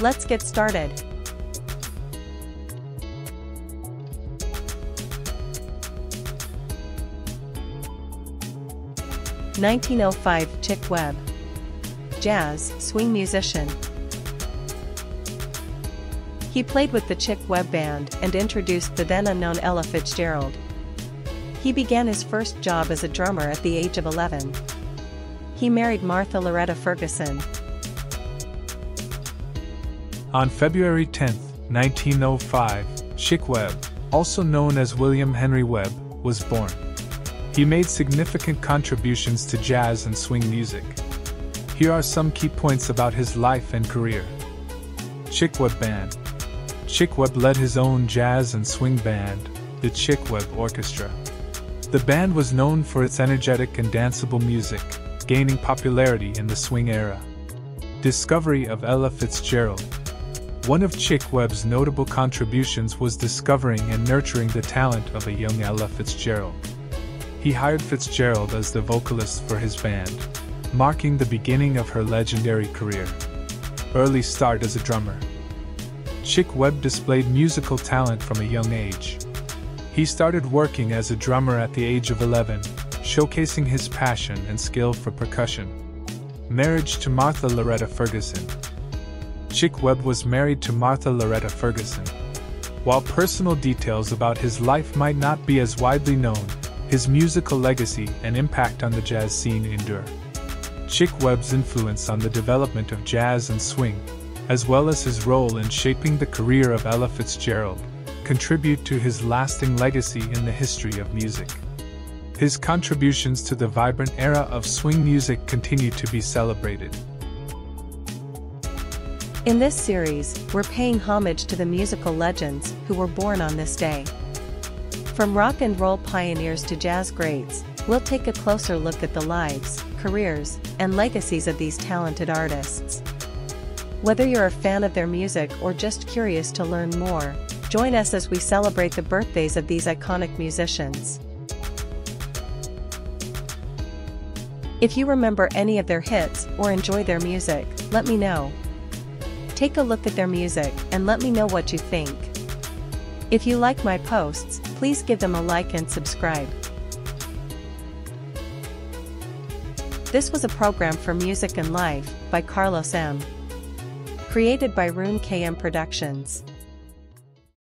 Let's get started. (1905) Chick Webb, jazz swing musician. He played with the Chick Webb Band and introduced the then unknown Ella Fitzgerald. He began his first job as a drummer at the age of 11. He married Martha Loretta Ferguson. On February 10, 1905, Chick Webb, also known as William Henry Webb, was born. He made significant contributions to jazz and swing music. Here are some key points about his life and career. Chick Webb Band. Chick Webb led his own jazz and swing band, the Chick Webb Orchestra. The band was known for its energetic and danceable music, gaining popularity in the swing era. Discovery of Ella Fitzgerald. One of Chick Webb's notable contributions was discovering and nurturing the talent of a young Ella Fitzgerald. He hired Fitzgerald as the vocalist for his band, marking the beginning of her legendary career. Early start as a drummer. Chick Webb displayed musical talent from a young age. He started working as a drummer at the age of 11, showcasing his passion and skill for percussion. Marriage to Martha Loretta Ferguson. Chick Webb was married to Martha Loretta Ferguson. While personal details about his life might not be as widely known, his musical legacy and impact on the jazz scene endure. Chick Webb's influence on the development of jazz and swing, as well as his role in shaping the career of Ella Fitzgerald, contribute to his lasting legacy in the history of music. His contributions to the vibrant era of swing music continue to be celebrated. In this series, we're paying homage to the musical legends who were born on this day. From rock and roll pioneers to jazz greats, we'll take a closer look at the lives, careers, and legacies of these talented artists. Whether you're a fan of their music or just curious to learn more, join us as we celebrate the birthdays of these iconic musicians. If you remember any of their hits or enjoy their music, let me know. Take a look at their music and let me know what you think. If you like my posts, please give them a like and subscribe. This was a program for Music and Life by Karlos M. Created by Karlos KM Productions.